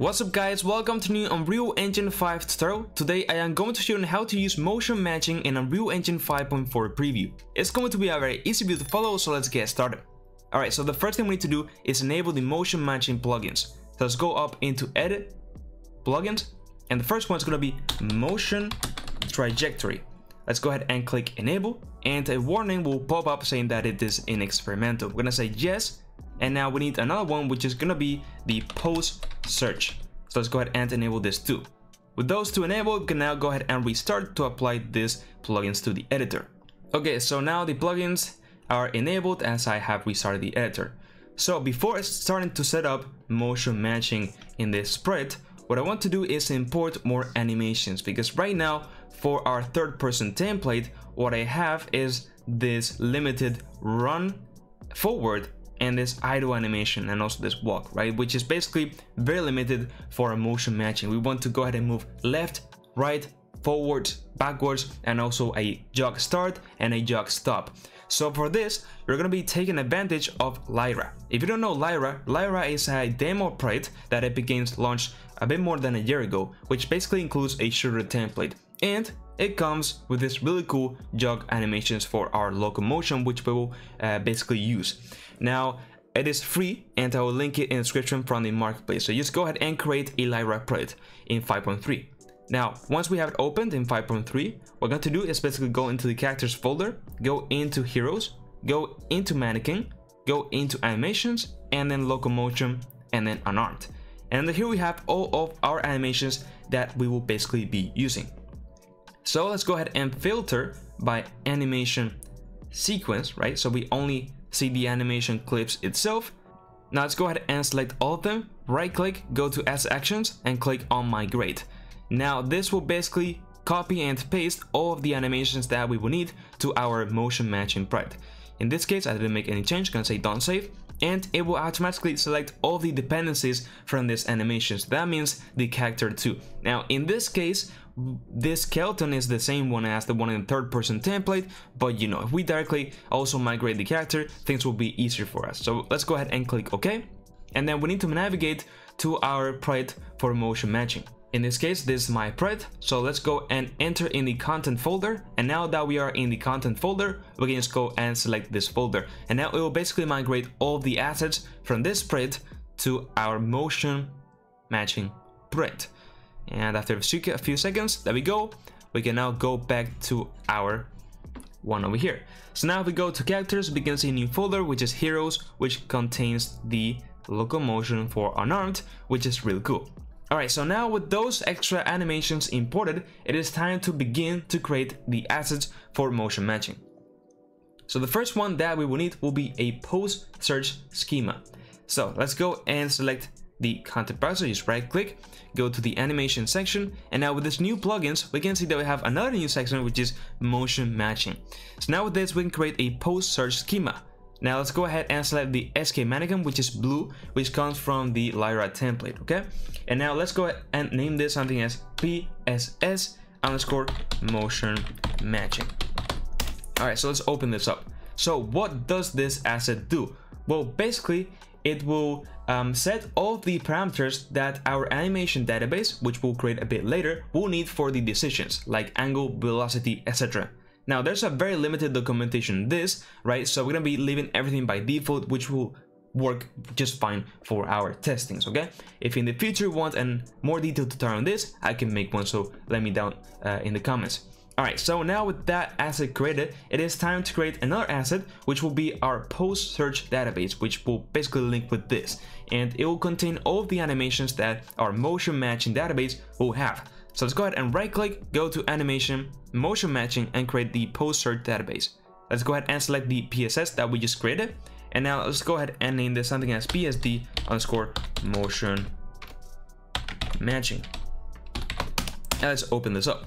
What's up guys, welcome to new Unreal Engine 5 tutorial. Today I am going to show you how to use motion matching in Unreal Engine 5.4 preview. It's going to be a very easy build to follow, so let's get started. Alright, so the first thing we need to do is enable the motion matching plugins. So let's go up into edit, plugins, and the first one is going to be motion trajectory. Let's go ahead and click enable, and a warning will pop up saying that it is in experimental. We're going to say yes, and now we need another one which is going to be the pose search. So let's go ahead and enable this too. With those two enabled, we can now go ahead and restart to apply these plugins to the editor. Okay, so now the plugins are enabled as I have restarted the editor. So before starting to set up motion matching in this spread, what I want to do is import more animations, because right now for our third-person template, what I have is this limited run forward and this idle animation, and also this walk, right, which is basically very limited for motion matching. We want to go ahead and move left, right, forwards, backwards, and also a jog start and a jog stop. So for this, you're going to be taking advantage of Lyra. If you don't know Lyra, Lyra is a demo project that Epic Games launched a bit more than a year ago, which basically includes a shooter template, and it comes with this really cool jog animations for our locomotion, which we will basically use. Now, it is free, and I will link it in the description from the marketplace. So just go ahead and create a Lyra project in 5.3. Now, once we have it opened in 5.3, what we're going to do is basically go into the characters folder, go into heroes, go into mannequin, go into animations, and then locomotion, and then unarmed. And here we have all of our animations that we will basically be using. So let's go ahead and filter by animation sequence, right? So we only see the animation clips itself. Now let's go ahead and select all of them, right click, go to as actions, and click on migrate. Now this will basically copy and paste all of the animations that we will need to our motion matching project. In this case, I didn't make any change, gonna say don't save, and it will automatically select all the dependencies from this animation. So that means the character too. Now in this case, this skeleton is the same one as the one in the third person template, but you know, if we directly also migrate the character, things will be easier for us. So let's go ahead and click OK, and then we need to navigate to our project for motion matching. In this case, this is my project, so let's go and enter in the content folder, and now that we are in the content folder, we can just go and select this folder, and now it will basically migrate all the assets from this project to our motion matching project. And after a few seconds, there we go, we can now go back to our one over here. So now if we go to characters, we can see a new folder, which is heroes, which contains the locomotion for unarmed, which is really cool. Alright, so now with those extra animations imported, it is time to begin to create the assets for motion matching. So the first one that we will need will be a pose search schema. So let's go and select the content browser, just right click, go to the animation section, and now with this new plugins, we can see that we have another new section which is motion matching. So now with this, we can create a pose search schema. Now let's go ahead and select the SK mannequin, which is blue, which comes from the Lyra template, okay? And now let's go ahead and name this something as PSS_motion matching. Alright, so let's open this up. So what does this asset do? Well, basically, it will set all the parameters that our animation database, which we'll create a bit later, will need for the decisions, like angle, velocity, etc. Now there's a very limited documentation this, right? So we're gonna be leaving everything by default, which will work just fine for our testings, okay? If in the future you want a more detailed tutorial on this, I can make one, so let me down in the comments. Alright, so now with that asset created, it is time to create another asset, which will be our post search database, which will basically link with this, and it will contain all the animations that our motion matching database will have. So let's go ahead and right click, go to animation, motion matching, and create the post search database. Let's go ahead and select the PSS that we just created, and now let's go ahead and name this something as PSD_motion matching. Now let's open this up.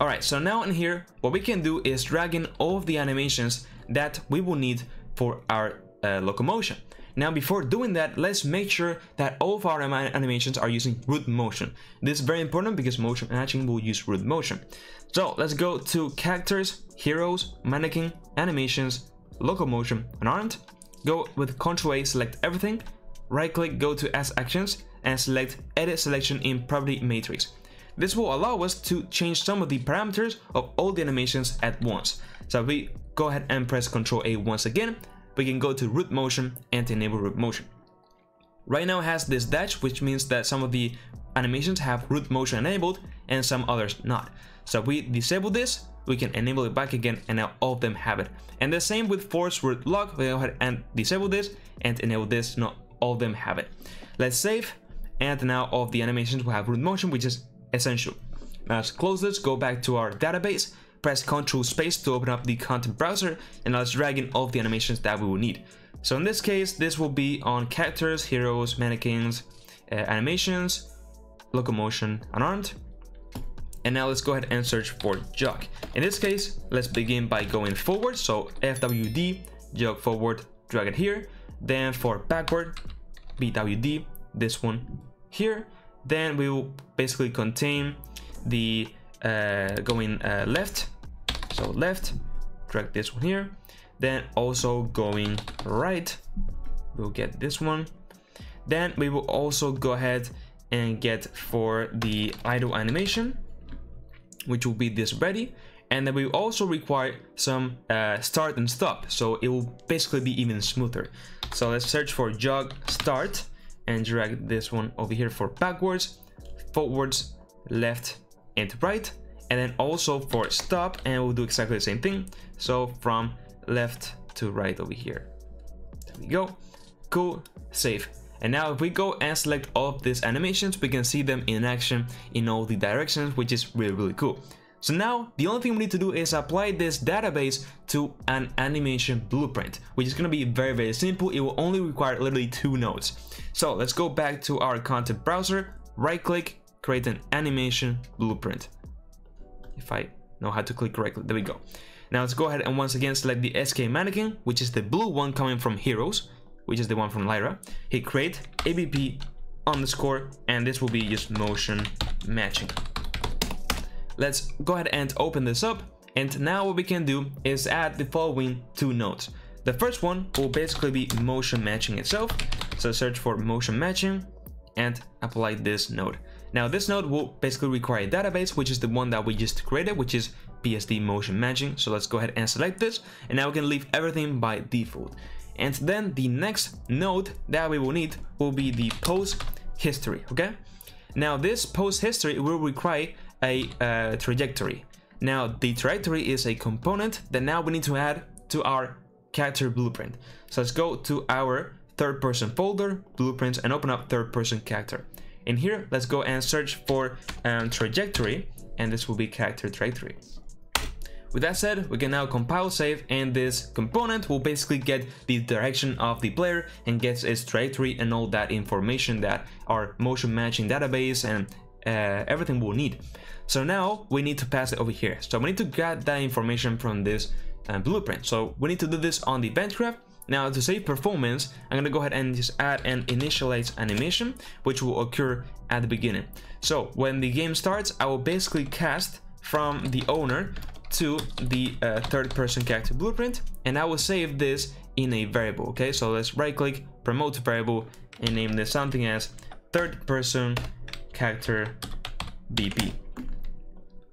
Alright, so now in here, what we can do is drag in all of the animations that we will need for our locomotion. Now before doing that, let's make sure that all of our animations are using root motion. This is very important because motion matching will use root motion. So let's go to characters, heroes, mannequin, animations, locomotion, unarmed. Go with Ctrl A, select everything, right click, go to as actions, and select Edit Selection in Property Matrix. This will allow us to change some of the parameters of all the animations at once. So if we go ahead and press Ctrl A once again, we can go to Root Motion and enable Root Motion. Right now it has this dash, which means that some of the animations have Root Motion enabled and some others not. So if we disable this, we can enable it back again, and now all of them have it. And the same with Force Root Lock, we go ahead and disable this and enable this, not all of them have it. Let's save, and now all of the animations will have Root Motion, which is essential. Now let's close this, go back to our database, press Ctrl space to open up the content browser, and let's drag in all of the animations that we will need. So in this case, this will be on characters, heroes, mannequins, animations, locomotion, unarmed. And now let's go ahead and search for jog. In this case, let's begin by going forward. So FWD, jog forward, drag it here. Then for backward, BWD, this one here. Then we will basically contain the going left. So left, drag this one here. Then also going right, we'll get this one. Then we will also go ahead and get for the idle animation, which will be this ready. And then we also require some start and stop, so it will basically be even smoother. So let's search for jog start and drag this one over here for backwards, forwards, left and right. And then also for stop, and we'll do exactly the same thing. So from left to right over here. There we go. Cool. Save. And now if we go and select all of these animations, we can see them in action in all the directions, which is really, really cool. So now the only thing we need to do is apply this database to an animation blueprint, which is going to be very, very simple. It will only require literally 2 nodes. So let's go back to our content browser, right click, create an animation blueprint. If I know how to click correctly, there we go. Now let's go ahead and once again select the SK mannequin, which is the blue one coming from Heroes, which is the one from Lyra. Hit create, ABP underscore, and this will be just motion matching. Let's go ahead and open this up. And now what we can do is add the following 2 nodes. The first one will basically be motion matching itself. So search for motion matching and apply this node. Now this node will basically require a database, which is the one that we just created, which is PSD motion matching. So let's go ahead and select this, and now we can leave everything by default. And then the next node that we will need will be the pose history. Okay, now this pose history will require a trajectory. Now the trajectory is a component that now we need to add to our character blueprint. So let's go to our third person folder, blueprints, and open up third person character. In here, let's go and search for trajectory, and this will be character trajectory. With that said, we can now compile, save, and this component will basically get the direction of the player and gets its trajectory and all that information that our motion matching database and everything will need. So now we need to pass it over here. So we need to get that information from this blueprint. So we need to do this on the bench graph. Now to save performance, I'm going to go ahead and just add an initialize animation, which will occur at the beginning. So when the game starts, I will basically cast from the owner to the third person character blueprint, and I will save this in a variable. Okay, so let's right click, promote to variable, and name this something as third person character BP.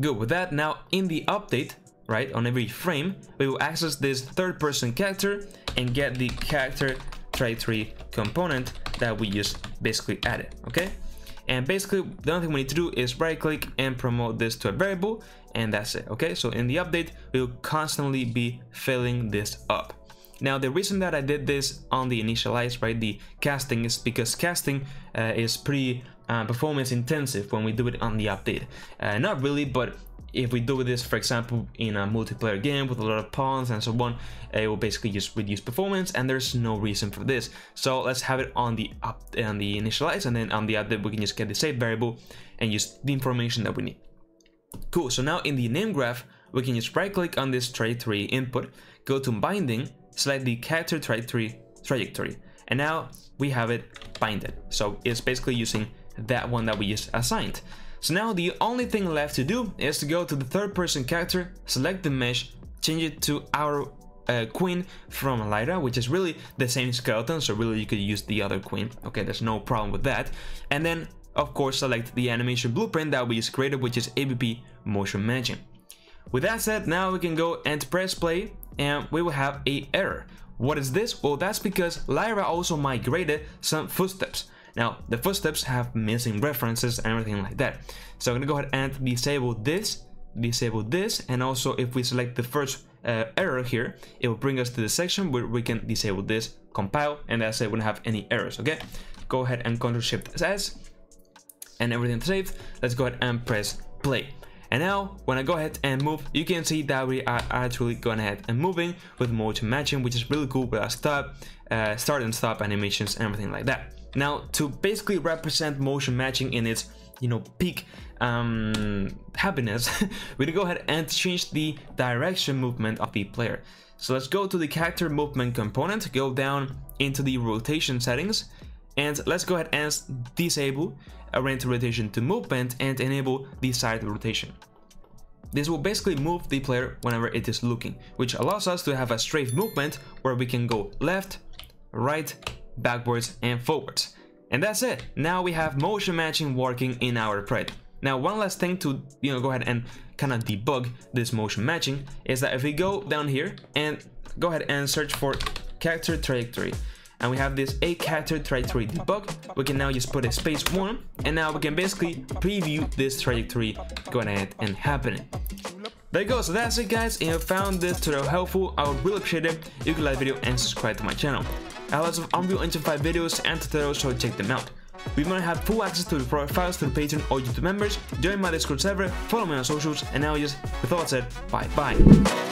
Good. With that, now in the update, right, on every frame, we will access this third person character and get the character trajectory component that we just basically added. Okay, and basically the only thing we need to do is right click and promote this to a variable, and that's it. Okay, so in the update we will constantly be filling this up. Now the reason that I did this on the initialize, right, the casting, is because casting is pretty performance intensive when we do it on the update. Not really, but if we do this, for example, in a multiplayer game with a lot of pawns and so on, it will basically just reduce performance, and there's no reason for this. So let's have it on the initialize, and then on the update we can just get the save variable and use the information that we need. Cool. So now in the name graph, we can just right click on this trajectory input, go to binding, select the character trajectory, and now we have it binded. So it's basically using that one that we just assigned. So now the only thing left to do is to go to the third person character, select the mesh, change it to our queen from Lyra, which is really the same skeleton, so really you could use the other queen. Okay, there's no problem with that. And then, of course, select the animation blueprint that we just created, which is ABP motion matching. With that said, now we can go and press play, and we will have an error. What is this? Well, that's because Lyra also migrated some footsteps. Now, the footsteps have missing references and everything like that. So I'm gonna go ahead and disable this, and also if we select the first error here, it will bring us to the section where we can disable this, compile, and that's it, we don't have any errors, okay? Go ahead and Ctrl-Shift-S, and everything's saved. Let's go ahead and press play. And now, when I go ahead and move, you can see that we are actually going ahead and moving with motion matching, which is really cool with our start and stop animations and everything like that. Now, to basically represent motion matching in its, you know, peak happiness, we're gonna go ahead and change the direction movement of the player. So let's go to the character movement component, go down into the rotation settings, and let's go ahead and disable oriented rotation to movement and enable the side rotation. This will basically move the player whenever it is looking, which allows us to have a straight movement where we can go left, right, backwards, and forwards. And that's it. Now we have motion matching working in our pride. Now, one last thing to, you know, go ahead and kind of debug this motion matching is that if we go down here and go ahead and search for character trajectory, and we have this a character trajectory debug, we can now just put a space 1, and now we can basically preview this trajectory going ahead and happening. There you go. So that's it, guys. If you found this tutorial helpful, I would really appreciate it. You can like the video and subscribe to my channel. I have lots of Unreal Engine 5 videos and tutorials, so check them out. We want to have full access to the profiles to the Patreon or YouTube members. Join my Discord server, follow me on socials, and now just with all that said, bye bye.